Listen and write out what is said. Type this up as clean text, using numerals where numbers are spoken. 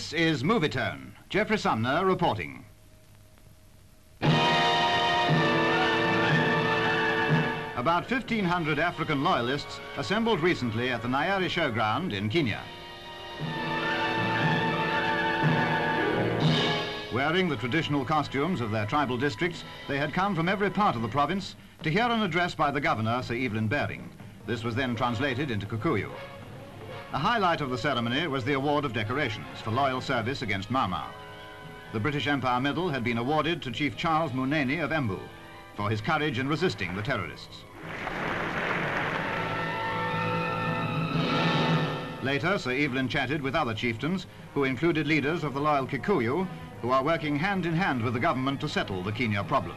This is Movietone. Geoffrey Sumner reporting. About 1,500 African loyalists assembled recently at the Nyeri Showground in Kenya. Wearing the traditional costumes of their tribal districts, they had come from every part of the province to hear an address by the governor, Sir Evelyn Baring. This was then translated into Kikuyu. A highlight of the ceremony was the award of decorations for loyal service against Mau Mau. The British Empire Medal had been awarded to Chief Charles Munene of Embu for his courage in resisting the terrorists. Later, Sir Evelyn chatted with other chieftains, who included leaders of the loyal Kikuyu, who are working hand in hand with the government to settle the Kenya problem.